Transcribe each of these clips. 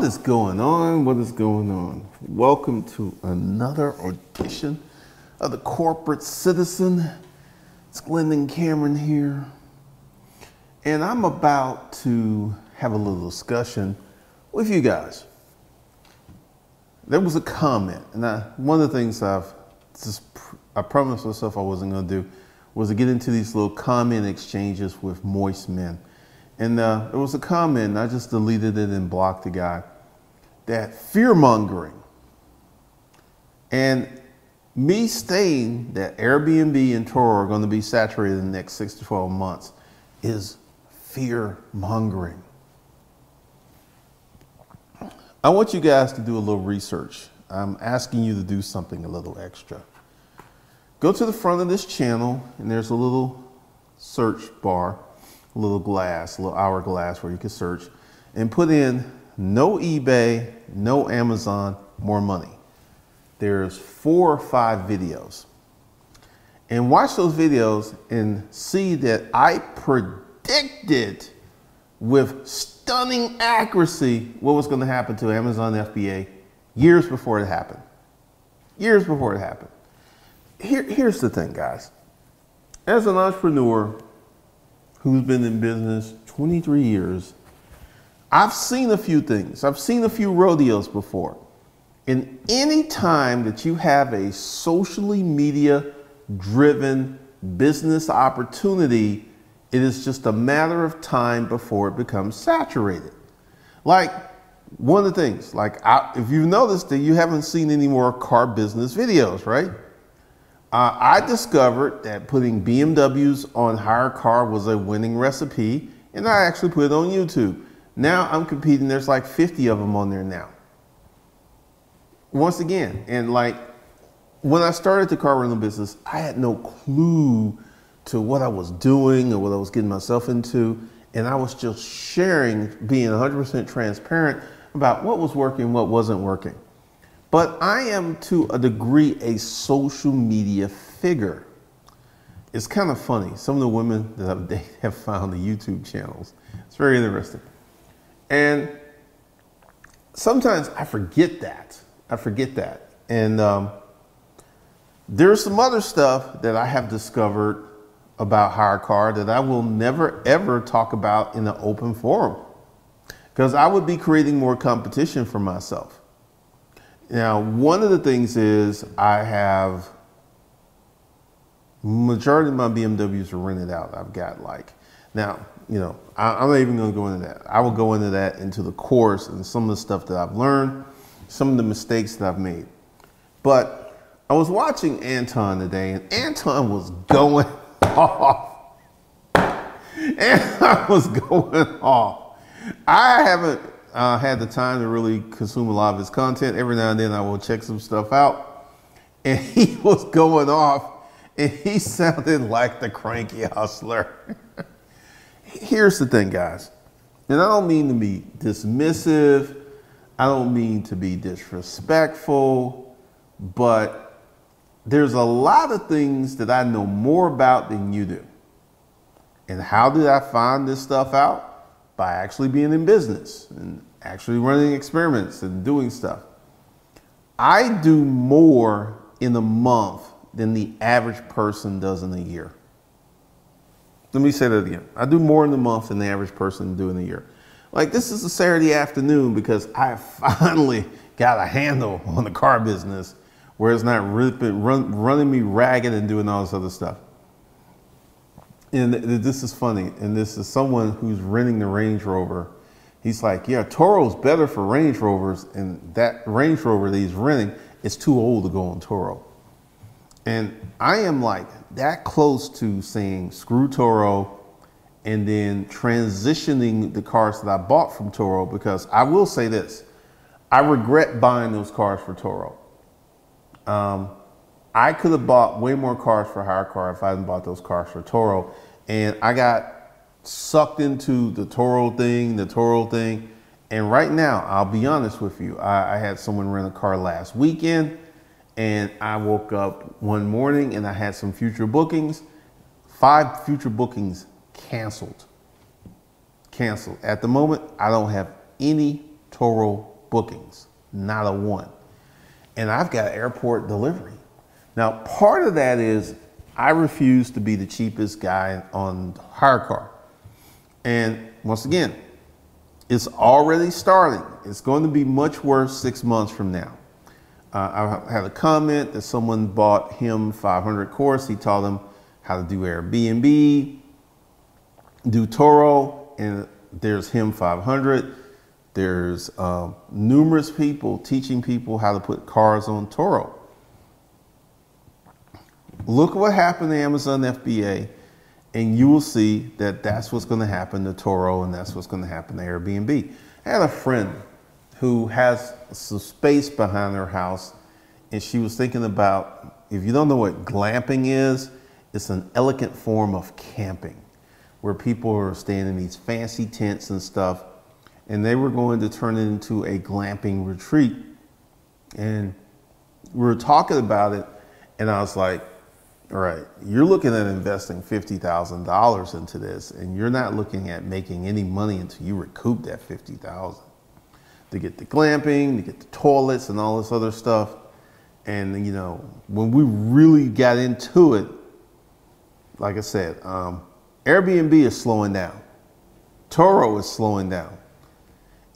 What is going on? What is going on? Welcome to another audition of The Corporate Citizen. It's Glendon Cameron here. And I'm about to have a little discussion with you guys. There was a comment, and one of the things I promised myself I wasn't going to do was to get into these little comment exchanges with moist men. And there was a comment, and I just deleted it and blocked the guy, that fear-mongering and me stating that Airbnb and Turo are going to be saturated in the next 6 to 12 months is fear-mongering. I want you guys to do a little research. I'm asking you to do something a little extra. Go to the front of this channel, and there's a little search bar, a little glass, a little hourglass where you can search, and put in no eBay, no Amazon, more money. There's 4 or 5 videos. And watch those videos and see that I predicted with stunning accuracy what was going to happen to Amazon FBA years before it happened. Years before it happened. Here's the thing, guys. As an entrepreneur who's been in business 23 years, I've seen a few things. I've seen a few rodeos before. And any time that you have a socially media-driven business opportunity, it is just a matter of time before it becomes saturated. Like, one of the things, like if you've noticed that you haven't seen any more car business videos, right? I discovered that putting BMWs on HireCar was a winning recipe, and I actually put it on YouTube. Now I'm competing. There's like 50 of them on there now. Once again, and like when I started the car rental business, I had no clue to what I was doing or what I was getting myself into, and I was just sharing, being 100% transparent about what was working, what wasn't working. But I am, to a degree, a social media figure. It's kind of funny. Some of the women that I've dated have found the YouTube channels. It's very interesting. And sometimes I forget that. I forget that. And there's some other stuff that I have discovered about HireCar that I will never, ever talk about in an open forum, because I would be creating more competition for myself. Now, one of the things is I have, majority of my BMWs are rented out. I've got like, now, you know, I'm not even going to go into that. I will go into that into the course and some of the stuff that I've learned, some of the mistakes that I've made. But I was watching Anton today, and Anton was going off. Anton was going off. I haven't had the time to really consume a lot of his content. Every now and then I will check some stuff out, and he was going off, and he sounded like the cranky hustler. Here's the thing, guys, and I don't mean to be dismissive, I don't mean to be disrespectful, but there's a lot of things that I know more about than you do. And how did I find this stuff out? By actually being in business and actually running experiments and doing stuff. I do more in a month than the average person does in a year. Let me say that again. I do more in a month than the average person do in a year. Like, this is a Saturday afternoon because I finally got a handle on the car business where it's not running me ragged and doing all this other stuff. And this is funny. And this is someone who's renting the Range Rover. He's like, yeah, Turo's better for Range Rovers. And that Range Rover that he's renting is too old to go on Turo. And I am like that close to saying screw Turo and then transitioning the cars that I bought from Turo, because I will say this. I regret buying those cars for Turo. I could have bought way more cars for HireCar if I hadn't bought those cars for Turo. And I got sucked into the Turo thing, And right now, I'll be honest with you, I had someone rent a car last weekend, and I woke up one morning and I had some future bookings. 5 future bookings canceled. At the moment, I don't have any Turo bookings, not a one. And I've got airport delivery. Now, part of that is I refuse to be the cheapest guy on HireCar. And once again, it's already starting. It's going to be much worse 6 months from now. I had a comment that someone bought him 500 course. He taught him how to do Airbnb, do Turo, and there's him 500. There's numerous people teaching people how to put cars on Turo. Look what happened to Amazon FBA, and you will see that that's what's going to happen to Turo, and that's what's going to happen to Airbnb. I had a friend who has some space behind her house, and she was thinking about, if you don't know what glamping is, it's an elegant form of camping where people are staying in these fancy tents and stuff, and they were going to turn it into a glamping retreat. And we were talking about it, and I was like, all right, you're looking at investing $50,000 into this, and you're not looking at making any money until you recoup that $50,000 to get the glamping, to get the toilets and all this other stuff. And, you know, when we really got into it, like I said, Airbnb is slowing down. Turo is slowing down.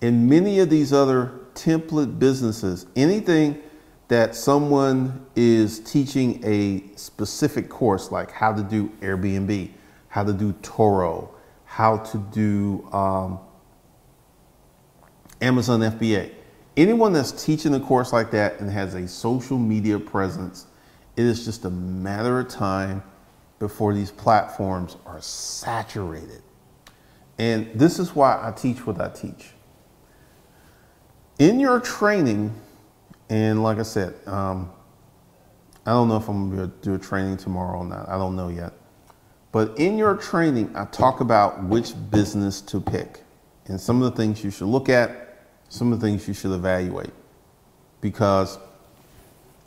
And many of these other template businesses, anything that someone is teaching a specific course, like how to do Airbnb, how to do Turo, how to do Amazon FBA. Anyone that's teaching a course like that and has a social media presence, it is just a matter of time before these platforms are saturated. And this is why I teach what I teach. In your training, and like I said, I don't know if I'm going to do a training tomorrow or not. I don't know yet. But in your training, I talk about which business to pick and some of the things you should look at, some of the things you should evaluate. Because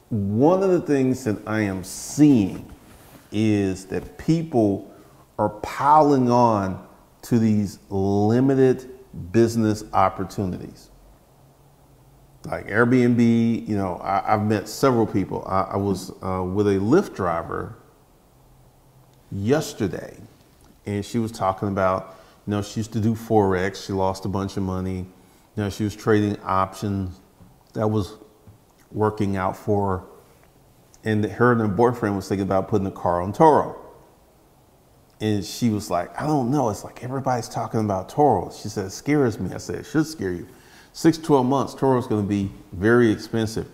one of the things that I am seeing is that people are piling on to these limited business opportunities. Like Airbnb, you know, I've met several people. I was with a Lyft driver yesterday, and she was talking about, you know, she used to do Forex. She lost a bunch of money. You know, she was trading options. That was working out for her. And her and her boyfriend was thinking about putting a car on Turo. And she was like, I don't know. It's like everybody's talking about Turo. She said, it scares me. I said, it should scare you. 6 to 12 months, Turo is going to be very expensive.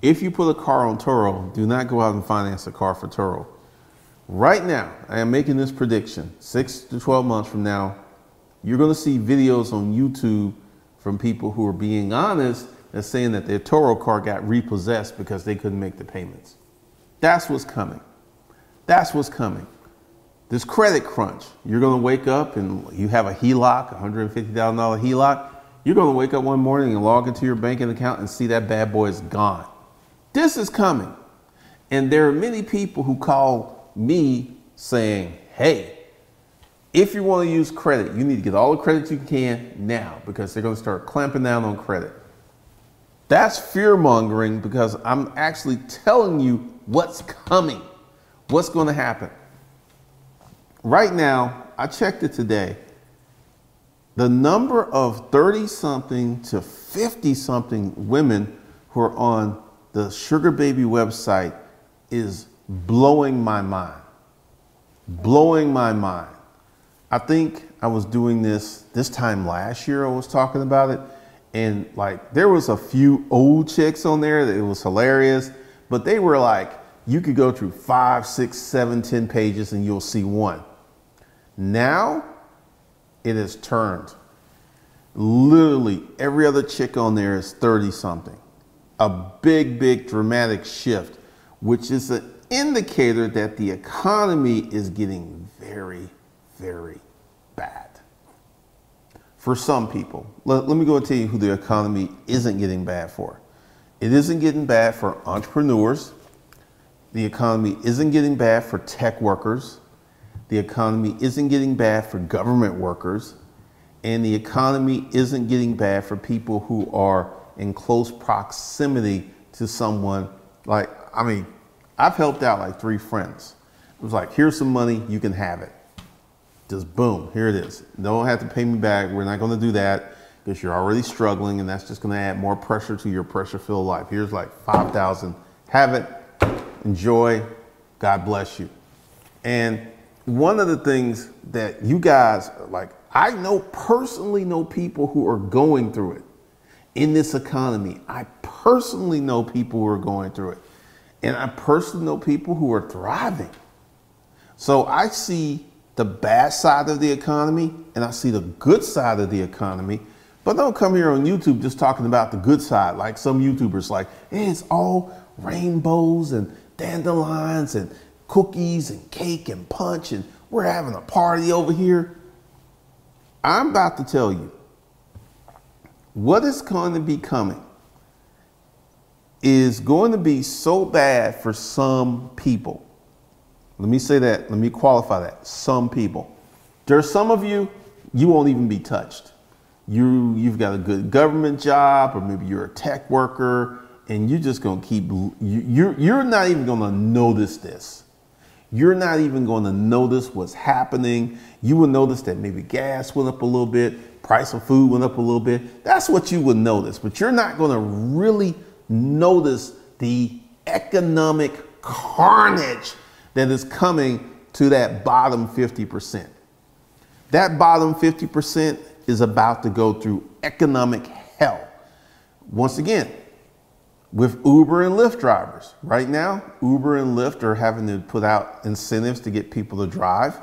If you put a car on Turo, do not go out and finance a car for Turo. Right now, I am making this prediction. 6 to 12 months from now, you're going to see videos on YouTube from people who are being honest and saying that their Turo car got repossessed because they couldn't make the payments. That's what's coming. That's what's coming. This credit crunch, you're going to wake up and you have a HELOC, $150,000 HELOC. You're going to wake up one morning and log into your banking account and see that bad boy is gone. This is coming. And there are many people who call me saying, hey, if you want to use credit, you need to get all the credit you can now, because they're going to start clamping down on credit. That's fear mongering, because I'm actually telling you what's coming, what's going to happen. Right now, I checked it today. The number of 30-something to 50-something women who are on the Sugar Baby website is blowing my mind. Blowing my mind. I think I was doing this time last year. I was talking about it, and like there was a few old chicks on there that it was hilarious, but they were like, you could go through 5, 6, 7, 10 pages and you'll see one. Now it has turned. Literally every other chick on there is 30-something. A big, big dramatic shift, which is an indicator that the economy is getting very, very bad. For some people. Let me go and tell you who the economy isn't getting bad for. It isn't getting bad for entrepreneurs. The economy isn't getting bad for tech workers. The economy isn't getting bad for government workers. And the economy isn't getting bad for people who are in close proximity to someone. Like, I mean, I've helped out like 3 friends. It was like, here's some money, you can have it. Just boom, here it is. Don't have to pay me back. We're not going to do that because you're already struggling, and that's just going to add more pressure to your pressure-filled life. Here's like 5,000. Have it. Enjoy. God bless you. And one of the things that you guys, like, I know personally know people who are going through it in this economy. I personally know people who are going through it. And I personally know people who are thriving. So I see the bad side of the economy and I see the good side of the economy, but don't come here on YouTube just talking about the good side. Like some YouTubers like, it's all rainbows and dandelions and cookies and cake and punch and we're having a party over here. I'm about to tell you what is going to be coming is going to be so bad for some people. Let me say that. Let me qualify that. Some people. There's some of you, you won't even be touched. You've got a good government job, or maybe you're a tech worker, and you're just going to keep, you're not even going to notice this. You're not even going to notice what's happening. You will notice that maybe gas went up a little bit, price of food went up a little bit. That's what you would notice, but you're not going to really notice the economic carnage that is coming to that bottom 50%. That bottom 50% is about to go through economic hell. Once again, with Uber and Lyft drivers. Right now, Uber and Lyft are having to put out incentives to get people to drive.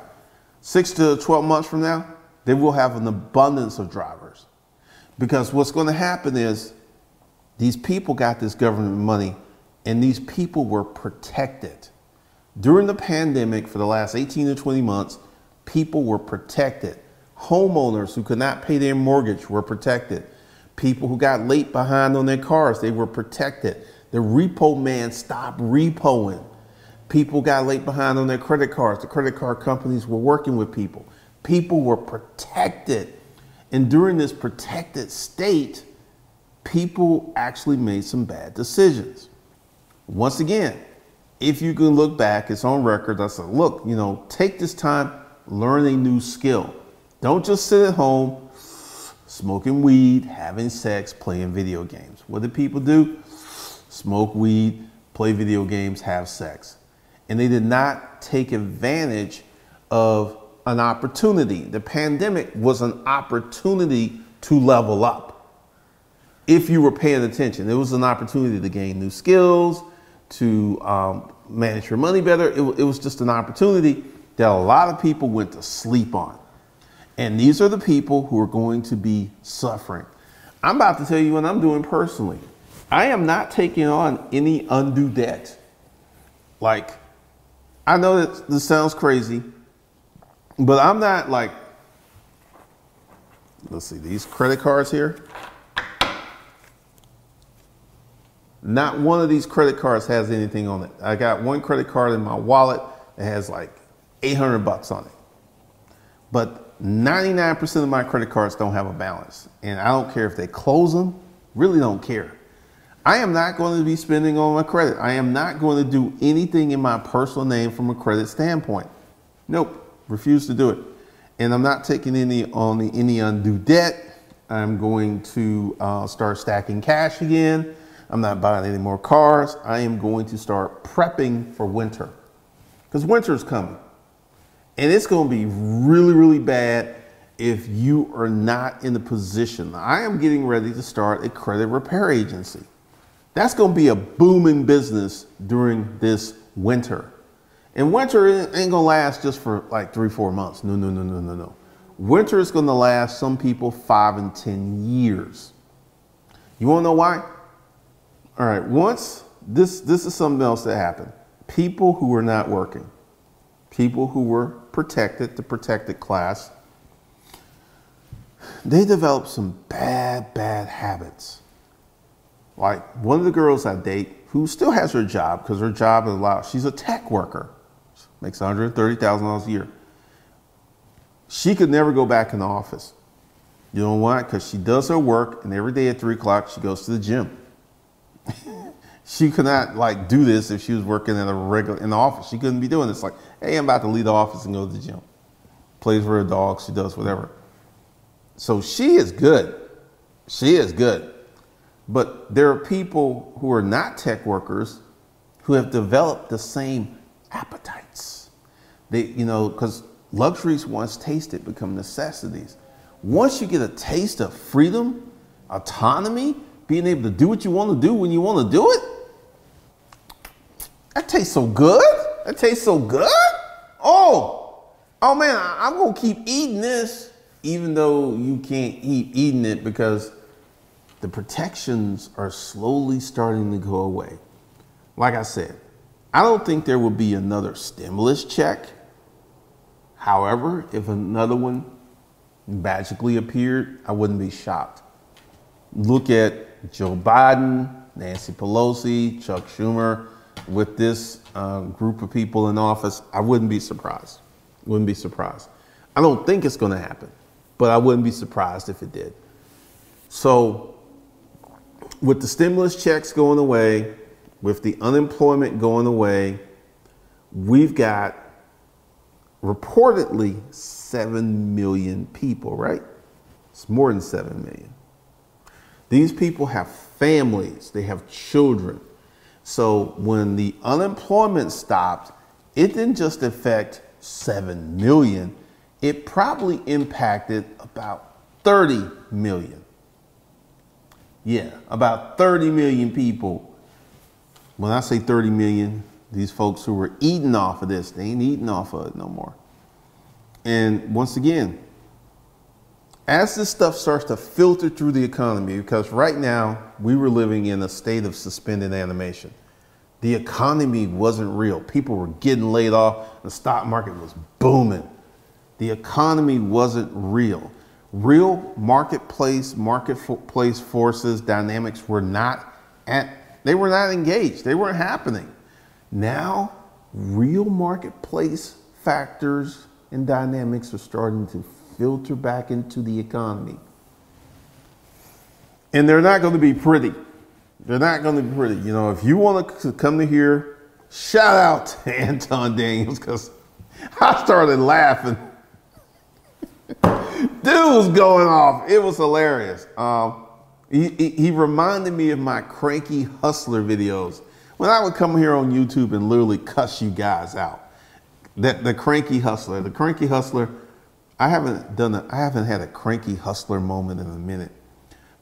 6 to 12 months from now, they will have an abundance of drivers. Because what's going to happen is these people got this government money and these people were protected. During the pandemic for the last 18 to 20 months, people were protected. Homeowners who could not pay their mortgage were protected. People who got late behind on their cars, they were protected. The repo man stopped repoing. People got late behind on their credit cards. The credit card companies were working with people. People were protected. And during this protected state, people actually made some bad decisions. Once again, if you can look back, it's on record. I said, look, you know, take this time, learn a new skill. Don't just sit at home smoking weed, having sex, playing video games. What do people do? Smoke weed, play video games, have sex. And they did not take advantage of an opportunity. The pandemic was an opportunity to level up. If you were paying attention, it was an opportunity to gain new skills, to manage your money better. It was just an opportunity that a lot of people went to sleep on. And these are the people who are going to be suffering. I'm about to tell you what I'm doing personally. I am not taking on any undue debt. Like, I know that this sounds crazy, but I'm not like, let's see, these credit cards here. Not one of these credit cards has anything on it. I got one credit card in my wallet that has like 800 bucks on it. But 99% of my credit cards don't have a balance. And I don't care if they close them, really don't care. I am not going to be spending on my credit. I am not going to do anything in my personal name from a credit standpoint. Nope, refuse to do it. And I'm not taking any undue debt. I'm going to start stacking cash again. I'm not buying any more cars. I am going to start prepping for winter because winter is coming and it's going to be really, really bad if you are not in the position. I am getting ready to start a credit repair agency. That's going to be a booming business during this winter, and winter ain't going to last just for like 3 or 4 months. No, no, no, no, no, no. Winter is going to last some people 5 and 10 years. You want to know why? All right, once, this is something else that happened. People who were not working, people who were protected, the protected class, they developed some bad, bad habits. Like one of the girls I date who still has her job because her job is allowed, she's a tech worker, she makes $130,000 a year. She could never go back in the office. You know why? Because she does her work, and every day at 3 o'clock she goes to the gym. She could not like do this if she was working at a regular in the office. She couldn't be doing this. Like, hey, I'm about to leave the office and go to the gym. Plays with her dog. She does whatever. So she is good. She is good. But there are people who are not tech workers who have developed the same appetites. They, you know, because luxuries once tasted become necessities. Once you get a taste of freedom, autonomy, being able to do what you want to do when you want to do it, that tastes so good. That tastes so good. Oh man, I'm going to keep eating this, even though you can't keep eating it because the protections are slowly starting to go away. Like I said, I don't think there will be another stimulus check. However, if another one magically appeared, I wouldn't be shocked. Look at Joe Biden, Nancy Pelosi, Chuck Schumer, with this group of people in office. I wouldn't be surprised. Wouldn't be surprised. I don't think it's going to happen, but I wouldn't be surprised if it did. So with the stimulus checks going away, with the unemployment going away, we've got reportedly 7 million people, right? It's more than 7 million. These people have families, they have children. So when the unemployment stopped, it didn't just affect 7 million, it probably impacted about 30 million. Yeah, about 30 million people. When I say 30 million, these folks who were eating off of this, they ain't eating off of it no more. And once again, as this stuff starts to filter through the economy, because right now we were living in a state of suspended animation. The economy wasn't real. People were getting laid off. The stock market was booming. The economy wasn't real. Real marketplace forces, dynamics were not engaged. They weren't happening. Now, real marketplace factors and dynamics are starting to filter back into the economy. And they're not going to be pretty. They're not going to be pretty. You know, if you want to come to here, shout out to Anton Daniels, because I started laughing. Dude was going off. It was hilarious. He reminded me of my cranky hustler videos. When I would come here on YouTube and literally cuss you guys out, that the cranky hustler, I haven't had a cranky hustler moment in a minute,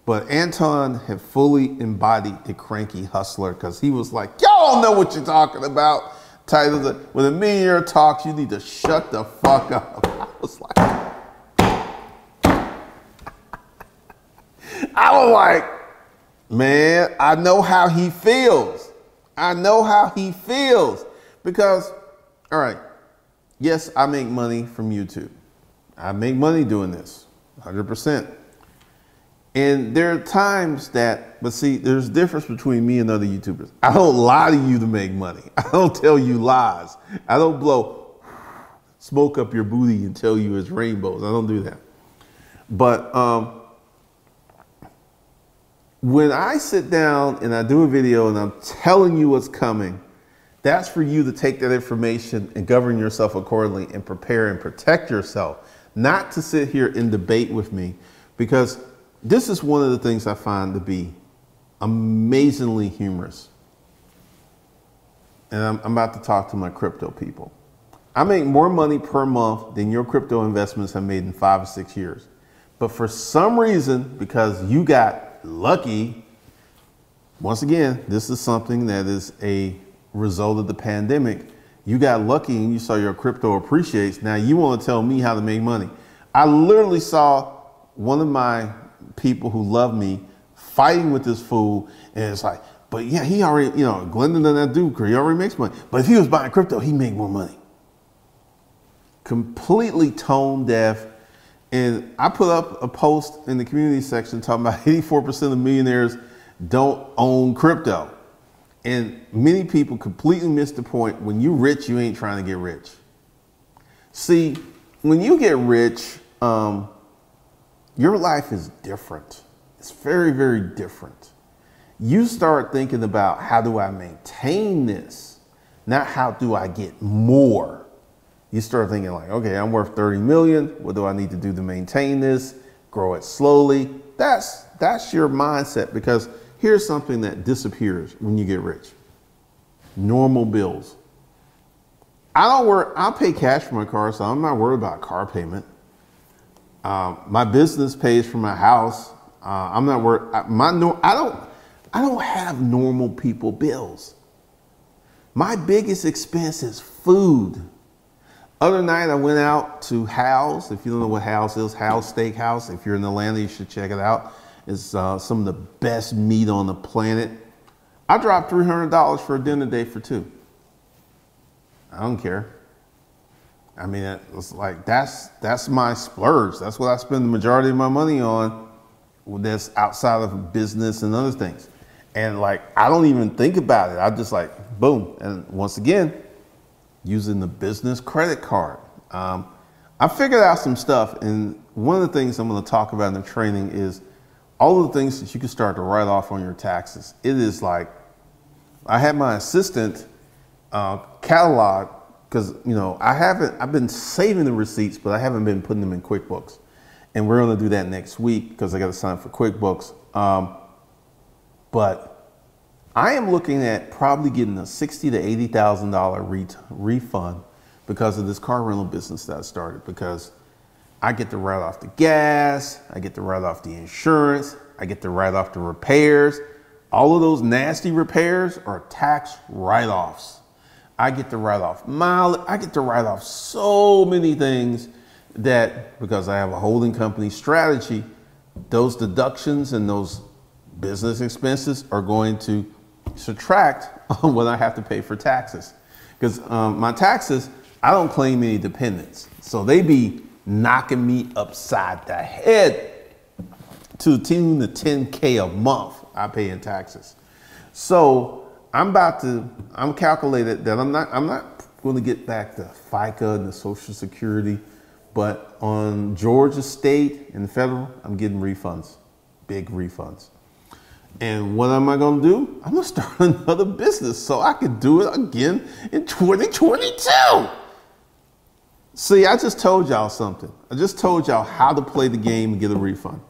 but Anton had fully embodied the cranky hustler because he was like, y'all know what you're talking about. Title the when a millionaire talks, you need to shut the fuck up. I was like, man, I know how he feels. I know how he feels because, all right, yes, I make money from YouTube. I make money doing this, 100%. And there are times that, but see, there's a difference between me and other YouTubers. I don't lie to you to make money. I don't tell you lies. I don't blow smoke up your booty and tell you it's rainbows. I don't do that. But when I sit down and I do a video and I'm telling you what's coming, that's for you to take that information and govern yourself accordingly and prepare and protect yourself, not to sit here and debate with me, because this is one of the things I find to be amazingly humorous. And I'm about to talk to my crypto people. I make more money per month than your crypto investments have made in 5 or 6 years. But for some reason, because you got lucky, once again, this is something that is a result of the pandemic. You got lucky and you saw your crypto appreciates. Now you want to tell me how to make money. I literally saw one of my people who love me fighting with this fool, and it's like, but yeah, he already, you know, Glendon and that dude, he already makes money. But if he was buying crypto, he'd make more money. Completely tone deaf. And I put up a post in the community section talking about 84% of millionaires don't own crypto. And many people completely missed the point. When you're rich, you ain't trying to get rich. See, when you get rich, Your life is different. It's very, very different. You start thinking about how do I maintain this, not how do I get more. You start thinking like, okay, I'm worth 30 million. What do I need to do to maintain this? Grow it slowly. That's your mindset, because here's something that disappears when you get rich. Normal bills. I pay cash for my car, so I'm not worried about car payment. My business pays for my house. I'm not worried. I don't have normal people bills. My biggest expense is food. Other night I went out to Hal's. If you don't know what Hal's is, Hal's Steakhouse. If you're in Atlanta, you should check it out. It's some of the best meat on the planet. I dropped $300 for a dinner date for two. I don't care. I mean, it was like, that's my splurge. That's what I spend the majority of my money on. That's outside of business and other things. And like, I don't even think about it. I just like, boom. And once again, using the business credit card. I figured out some stuff. And one of the things I'm going to talk about in the training is all of the things that you can start to write off on your taxes. It is like, I had my assistant catalog, because, you know, I've been saving the receipts, but I haven't been putting them in QuickBooks. And we're going to do that next week because I got to sign up for QuickBooks. But I am looking at probably getting a $60,000 to $80,000 refund because of this car rental business that I started, because I get to write off the gas. I get to write off the insurance. I get to write off the repairs. All of those nasty repairs are tax write-offs. I get to write off mileage. I get to write off so many things that, because I have a holding company strategy, those deductions and those business expenses are going to subtract on what I have to pay for taxes. Because my taxes, I don't claim any dependents. So they be knocking me upside the head to tune the 10K a month I pay in taxes. So I'm calculated that I'm not going to get back to FICA and the Social Security, but on Georgia state and federal, I'm getting refunds, big refunds. And what am I going to do? I'm going to start another business so I can do it again in 2022. See, I just told y'all something. I just told y'all how to play the game and get a refund.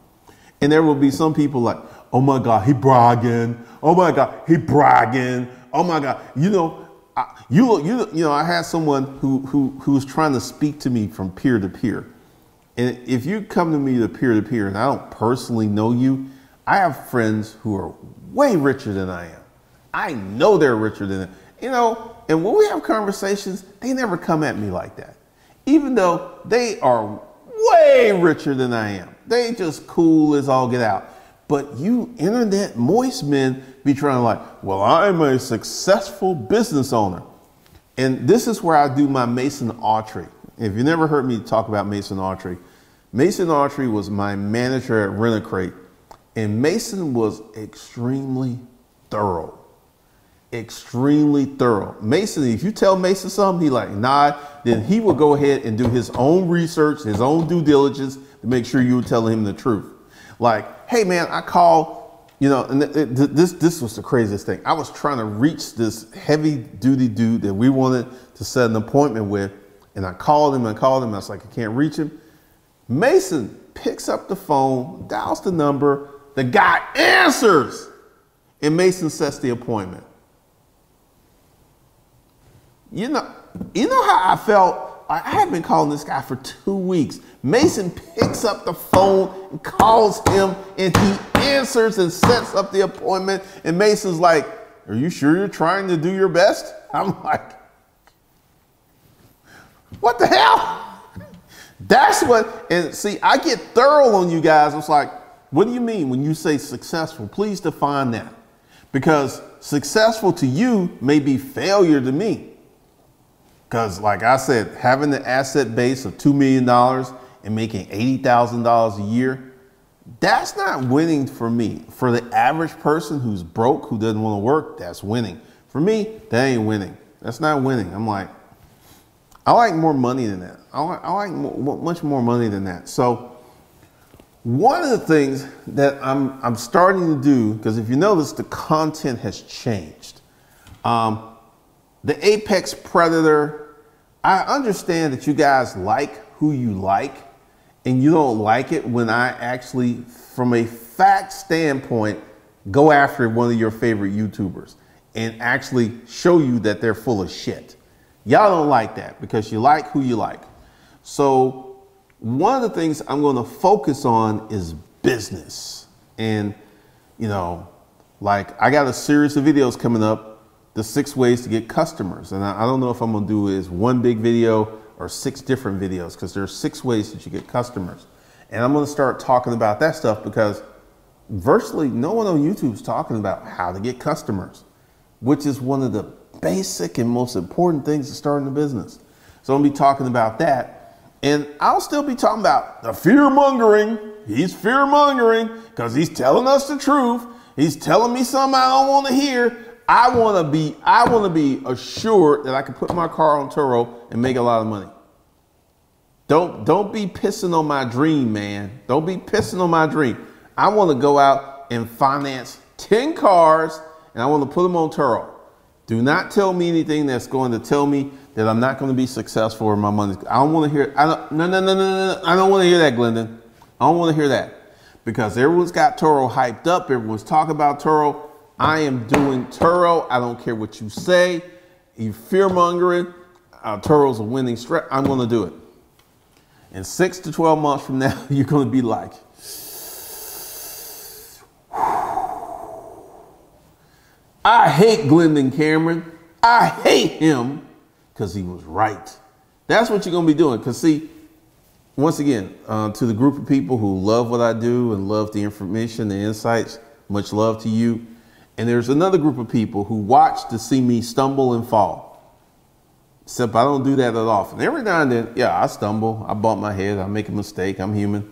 And there will be some people like, oh my God, he bragging. Oh my God, he bragging. Oh my God. You know, I had someone who's trying to speak to me from peer to peer. And if you come to peer and I don't personally know you, I have friends who are way richer than I am. I know they're richer than them. You know, and when we have conversations, they never come at me like that. Even though they are way richer than I am. They just cool as all get out. But you internet moist men be trying to like, well, I'm a successful business owner. And this is where I do my Mason Autry. If you never heard me talk about Mason Autry, Mason Autry was my manager at Rent-A-Crate, and Mason was extremely thorough. Extremely thorough. Mason, if you tell Mason something, he like, nah, then he will go ahead and do his own research, his own due diligence to make sure you were telling him the truth. Like, hey man, I call, you know, and this was the craziest thing. I was trying to reach this heavy duty dude that we wanted to set an appointment with. And I called him and called him. I was like, I can't reach him. Mason picks up the phone, dials the number. The guy answers, and Mason sets the appointment. You know how I felt? I had been calling this guy for 2 weeks. Mason picks up the phone and calls him, and he answers and sets up the appointment. And Mason's like, are you sure you're trying to do your best? I'm like, what the hell? That's what, and see, I get thorough on you guys. It's like, what do you mean when you say successful? Please define that. Because successful to you may be failure to me. Because like I said, having the asset base of $2 million and making $80,000 a year, that's not winning for me. For the average person who's broke, who doesn't want to work, that's winning. For me, that ain't winning. That's not winning. I'm like, I like more money than that. I like much more money than that. So One of the things that I'm starting to do, because if you notice, the content has changed. The apex predator, I understand that you guys like who you like, and you don't like it when I actually, from a fact standpoint, go after one of your favorite YouTubers and actually show you that they're full of shit. Y'all don't like that because you like who you like. So one of the things I'm going to focus on is business. And, you know, like I got a series of videos coming up, the 6 ways to get customers. And I don't know if I'm going to do is one big video or 6 different videos, because there are 6 ways that you get customers. And I'm going to start talking about that stuff because virtually no one on YouTube is talking about how to get customers, which is one of the basic and most important things to starting a business. So I'm going to be talking about that. And I'll still be talking about the fear-mongering. He's fear-mongering because he's telling us the truth. He's telling me something I don't want to hear. I want to be assured that I can put my car on Turo and make a lot of money. Don't be pissing on my dream, man. Don't be pissing on my dream. I want to go out and finance 10 cars, and I want to put them on Turo. Do not tell me anything that's going to tell me that I'm not going to be successful in my money. I don't want to hear, no, I don't want to hear that, Glendon. I don't want to hear that, because everyone's got Turo hyped up. Everyone's talking about Turo. I am doing Turo. I don't care what you say. You fear-mongering. Turo's a winning strat. I'm going to do it. And 6 to 12 months from now, you're going to be like, I hate Glendon Cameron. I hate him because he was right. That's what you're going to be doing. Because see, once again, to the group of people who love what I do and love the information, the insights, much love to you. And there's another group of people who watch to see me stumble and fall. Except I don't do that that often. Every now and then, yeah, I stumble. I bump my head. I make a mistake. I'm human.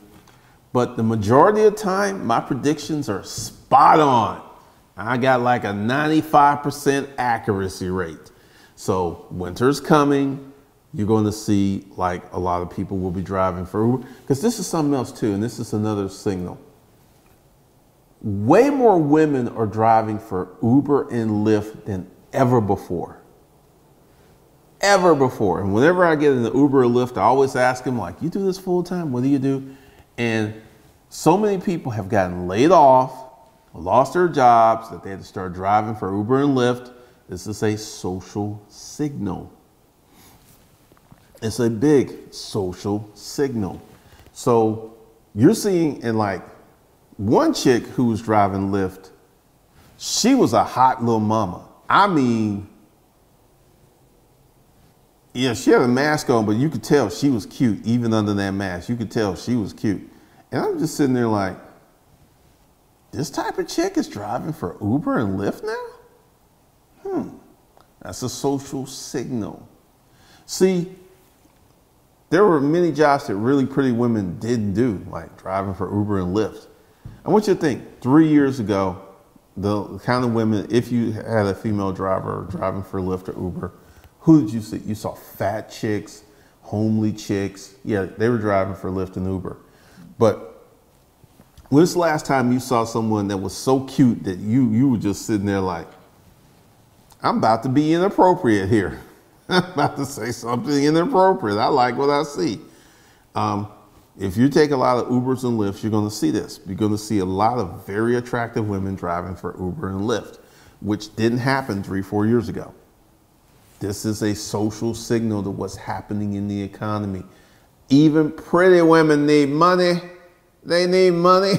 But the majority of the time, my predictions are spot on. I got like a 95% accuracy rate. So winter's coming. You're going to see like a lot of people will be driving for Uber, because this is something else too. And this is another signal. Way more women are driving for Uber and Lyft than ever before. Ever before. And whenever I get in the Uber or Lyft, I always ask them like, you do this full time? What do you do? And so many people have gotten laid off, lost their jobs, that they had to start driving for Uber and Lyft. This is a social signal. It's a big social signal. So you're seeing, and like one chick who was driving Lyft, she was a hot little mama. I mean, yeah, she had a mask on, but you could tell she was cute. Even under that mask, you could tell she was cute. And I'm just sitting there like, this type of chick is driving for Uber and Lyft now? That's a social signal. See, there were many jobs that really pretty women didn't do, like driving for Uber and Lyft. I want you to think, 3 years ago, the kind of women, if you had a female driver driving for Lyft or Uber, who did you see? You saw fat chicks, homely chicks. Yeah, they were driving for Lyft and Uber. But when's the last time you saw someone that was so cute that you were just sitting there like, I'm about to be inappropriate here. I'm about to say something inappropriate. I like what I see. If you take a lot of Ubers and Lyfts, you're going to see this. You're going to see a lot of very attractive women driving for Uber and Lyft, which didn't happen 3 or 4 years ago. This is a social signal to what's happening in the economy. Even pretty women need money. They need money.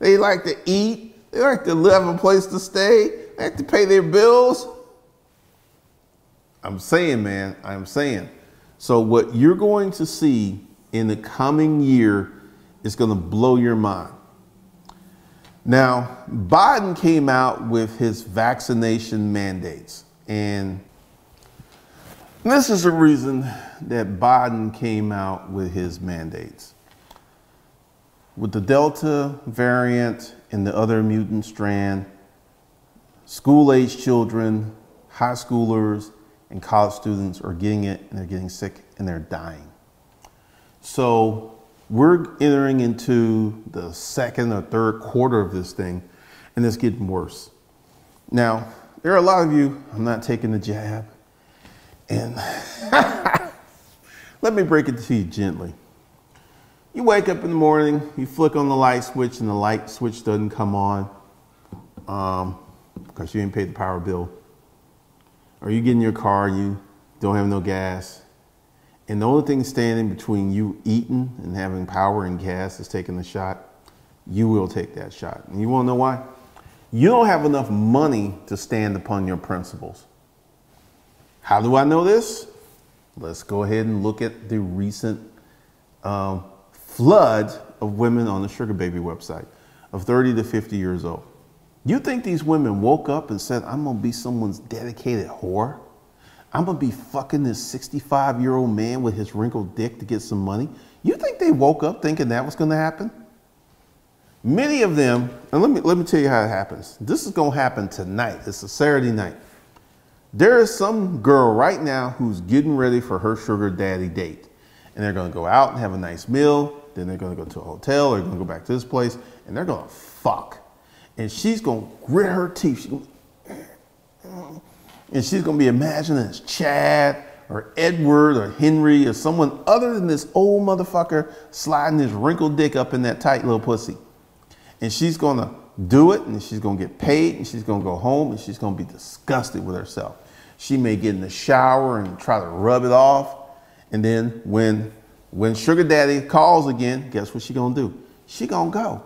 They like to eat. They like to have a place to stay. They like to pay their bills. I'm saying, man, I'm saying. So what you're going to see in the coming year is going to blow your mind. Now, Biden came out with his vaccination mandates. And this is the reason that Biden came out with his mandates. With the Delta variant and the other mutant strand, school-aged children, high schoolers, and college students are getting it, and they're getting sick, and they're dying. So We're entering into the second or third quarter of this thing, and it's getting worse. Now, there are a lot of you, I'm not taking the jab, and let me break it to you gently. You wake up in the morning, you flick on the light switch, and the light switch doesn't come on because you didn't pay the power bill. Or you get in your car, you don't have no gas. And the only thing standing between you eating and having power and gas is taking the shot. You will take that shot. And you want to know why? You don't have enough money to stand upon your principles. How do I know this? Let's go ahead and look at the recent flood of women on the Sugar Baby website of 30 to 50 years old. You think these women woke up and said, I'm going to be someone's dedicated whore? I'm going to be fucking this 65-year-old man with his wrinkled dick to get some money? You think they woke up thinking that was going to happen? Many of them, and let me tell you how it happens. This is going to happen tonight. It's a Saturday night. There is some girl right now who's getting ready for her sugar daddy date. And they're going to go out and have a nice meal. Then they're going to go to a hotel. They're going to go back to this place. And they're going to fuck. And she's going to grit her teeth. She's going to be imagining it's Chad or Edward or Henry or someone other than this old motherfucker sliding his wrinkled dick up in that tight little pussy. And she's going to do it, and she's going to get paid, and she's going to go home, and she's going to be disgusted with herself. She may get in the shower and try to rub it off. And then when Sugar Daddy calls again, guess what she's going to do? She's going to go.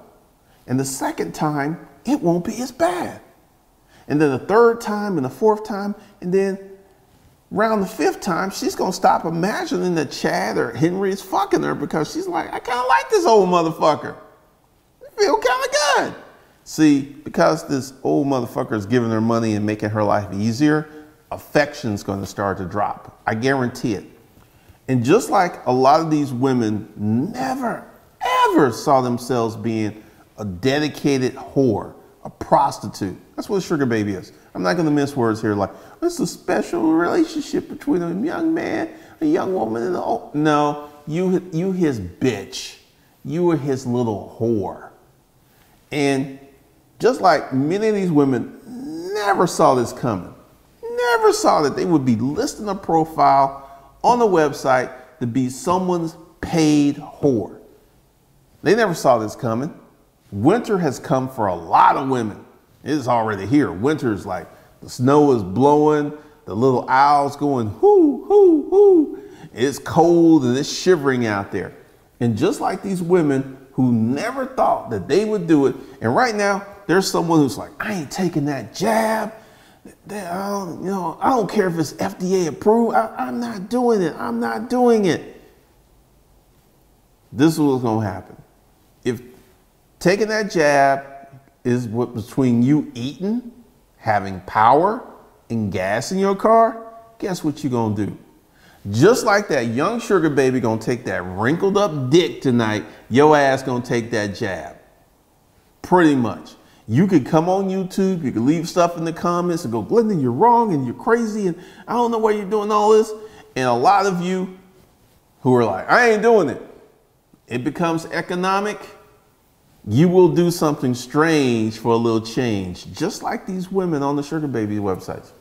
And the second time, it won't be as bad. And then the third time and the fourth time, and then around the fifth time, she's going to stop imagining that Chad or Henry is fucking her because she's like, I kind of like this old motherfucker. I feel kind of good. See, because this old motherfucker is giving her money and making her life easier, affection's going to start to drop. I guarantee it. And just like a lot of these women never, ever saw themselves being a dedicated whore, a prostitute. That's what a sugar baby is. I'm not going to mince words here like, it's a special relationship between a young man, a young woman, and an old. No, you his bitch. You were his little whore. And just like many of these women never saw this coming, never saw that they would be listing a profile on the website to be someone's paid whore. They never saw this coming. Winter has come for a lot of women. It's already here. Winter's like the snow is blowing, the little owls going hoo, hoo, hoo. It's cold and it's shivering out there. And just like these women who never thought that they would do it, and right now there's someone who's like, I ain't taking that jab. I don't care if it's FDA approved. I'm not doing it. I'm not doing it. This is what's going to happen. If taking that jab is what between you eating, having power, and gas in your car, guess what you're going to do? Just like that young sugar baby going to take that wrinkled up dick tonight, your ass going to take that jab. Pretty much. You could come on YouTube, you could leave stuff in the comments and go, Glendon, you're wrong and you're crazy and I don't know why you're doing all this. And a lot of you who are like, I ain't doing it. It becomes economic. You will do something strange for a little change, just like these women on the Sugar Baby websites.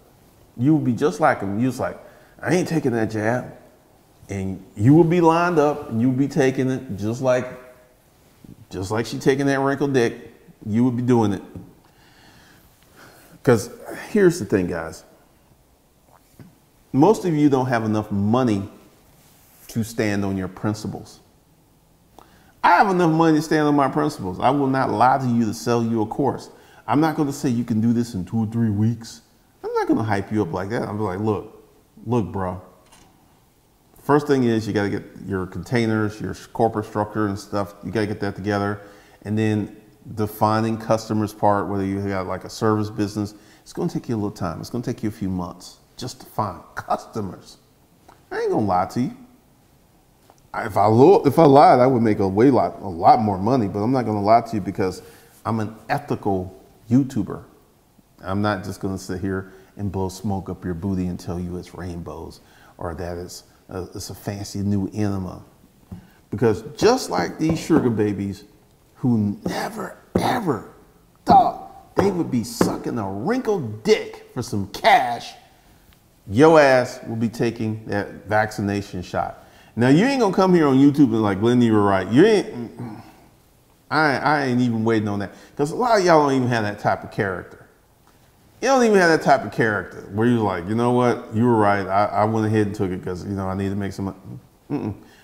You will be just like them. You're just like, I ain't taking that jab. And you will be lined up and you'll be taking it just like she taking that wrinkled dick. You would be doing it. Because here's the thing, guys. Most of you don't have enough money to stand on your principles. I have enough money to stand on my principles. I will not lie to you to sell you a course. I'm not going to say you can do this in 2 or 3 weeks. I'm not going to hype you up like that. I'm like, look, bro. First thing is you got to get your containers, your corporate structure and stuff. You got to get that together. And then defining customers part, whether you got like a service business, it's going to take you a little time. It's going to take you a few months just to find customers. I ain't going to lie to you. If I lied, I would make a lot more money, but I'm not going to lie to you because I'm an ethical YouTuber. I'm not just going to sit here and blow smoke up your booty and tell you it's rainbows or that it's a fancy new enema. Because just like these sugar babies who never, ever thought they would be sucking a wrinkled dick for some cash, your ass will be taking that vaccination shot. Now, you ain't gonna come here on YouTube and like, Glenn, you were right. You ain't, I ain't even waiting on that. Because a lot of y'all don't even have that type of character. You don't even have that type of character where you're like, you know what, you were right. I went ahead and took it because, you know, I need to make some.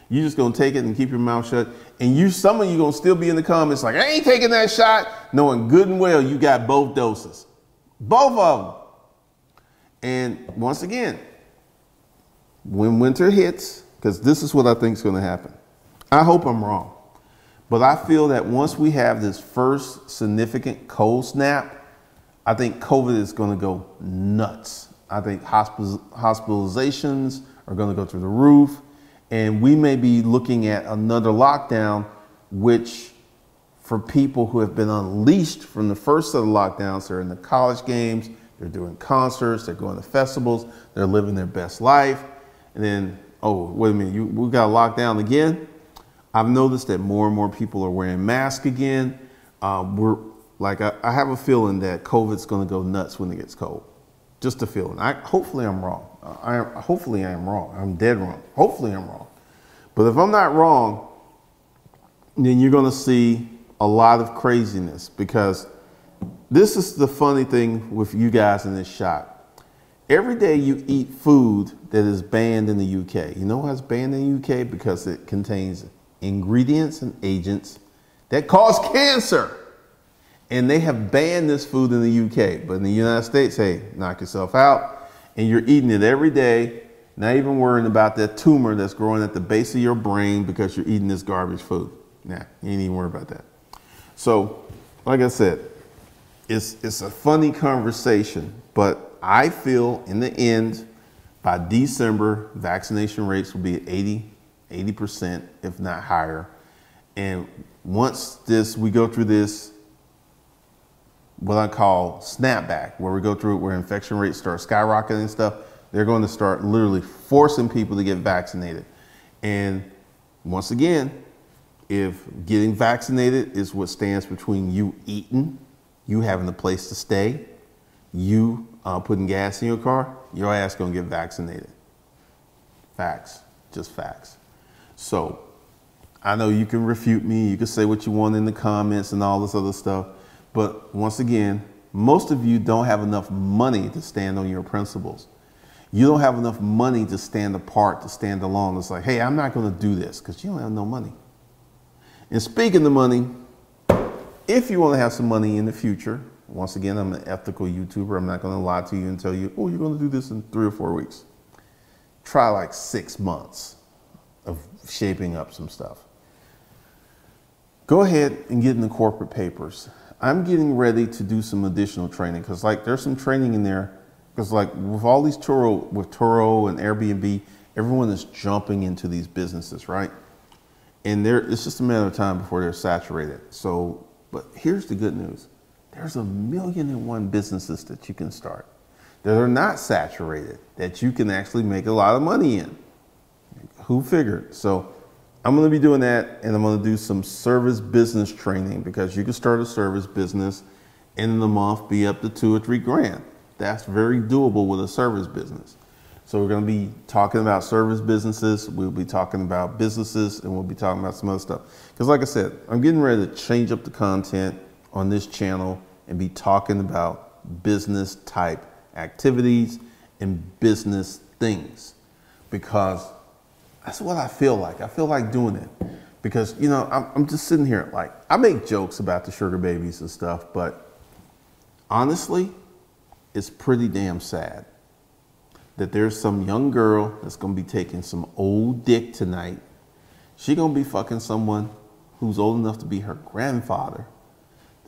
You just gonna take it and keep your mouth shut. And you, some of you gonna still be in the comments like, I ain't taking that shot, knowing good and well you got both doses. Both of them. And once again, when winter hits, because this is what I think is going to happen. I hope I'm wrong, but I feel that once we have this first significant cold snap, I think COVID is going to go nuts. I think hospitalizations are going to go through the roof, and we may be looking at another lockdown, which for people who have been unleashed from the first set of lockdowns, they're in the college games, they're doing concerts, they're going to festivals, they're living their best life, and then, oh, wait a minute, we got locked down again. I've noticed that more and more people are wearing masks again. I have a feeling that COVID's going to go nuts when it gets cold. Just a feeling. Hopefully I'm wrong. Hopefully I am wrong. I'm dead wrong. Hopefully I'm wrong. But if I'm not wrong, then you're going to see a lot of craziness, because this is the funny thing with you guys in this shop. Every day you eat food that is banned in the UK. You know why it's banned in the UK? Because it contains ingredients and agents that cause cancer. And they have banned this food in the UK. But in the United States, hey, knock yourself out. And you're eating it every day, not even worrying about that tumor that's growing at the base of your brain because you're eating this garbage food. Nah, you ain't even worried about that. So, like I said, it's a funny conversation, but I feel in the end, by December, vaccination rates will be at 80%, if not higher. And once we go through this, what I call snapback, where we go through it, where infection rates start skyrocketing and stuff, they're going to start literally forcing people to get vaccinated. And once again, if getting vaccinated is what stands between you eating, you having a place to stay, you putting gas in your car, your ass gonna get vaccinated. Facts, just facts. So I know you can refute me, you can say what you want in the comments and all this other stuff, but once again, most of you don't have enough money to stand on your principles. You don't have enough money to stand apart, to stand alone. It's like, hey, I'm not gonna do this, because you don't have no money. And speaking of money, if you wanna have some money in the future, once again, I'm an ethical YouTuber. I'm not going to lie to you and tell you, oh, you're going to do this in 3 or 4 weeks. Try like 6 months of shaping up some stuff. Go ahead and get in the corporate papers. I'm getting ready to do some additional training, because like there's some training in there, because like with all these Turo, with Turo and Airbnb, everyone is jumping into these businesses, right? And it's just a matter of time before they're saturated. So, but here's the good news. There's 1,000,001 businesses that you can start that are not saturated, that you can actually make a lot of money in. Who figured? So I'm going to be doing that, and I'm going to do some service business training, because you can start a service business and in the month be up to 2 or 3 grand. That's very doable with a service business. So we're going to be talking about service businesses. We'll be talking about businesses, and we'll be talking about some other stuff. Because like I said, I'm getting ready to change up the content on this channel and be talking about business type activities and business things, because that's what I feel like. I feel like doing it because, you know, I'm just sitting here like, I make jokes about the sugar babies and stuff, but honestly, it's pretty damn sad that there's some young girl that's going to be taking some old dick tonight. She's going to be fucking someone who's old enough to be her grandfather,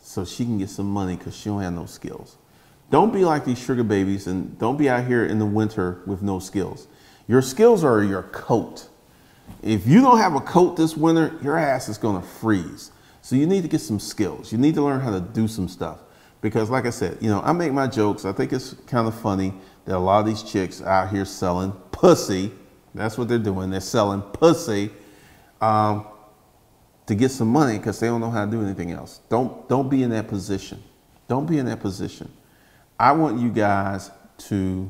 so she can get some money because she don't have no skills. Don't be like these sugar babies, and don't be out here in the winter with no skills. Your skills are your coat. If you don't have a coat this winter, your ass is gonna freeze. So you need to get some skills. You need to learn how to do some stuff. Because like I said, you know, I make my jokes. I think it's kind of funny that a lot of these chicks out here selling pussy. That's what they're doing. They're selling pussy. to get some money because they don't know how to do anything else. Don't be in that position. Don't be in that position. I want you guys to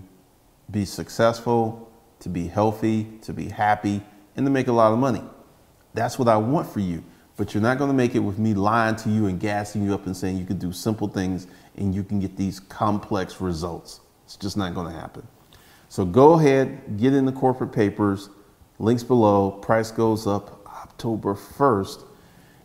be successful, to be healthy, to be happy, and to make a lot of money. That's what I want for you. But you're not going to make it with me lying to you and gassing you up and saying you can do simple things and you can get these complex results. It's just not going to happen. So go ahead, get in the corporate papers, links below. Price goes up October 1st,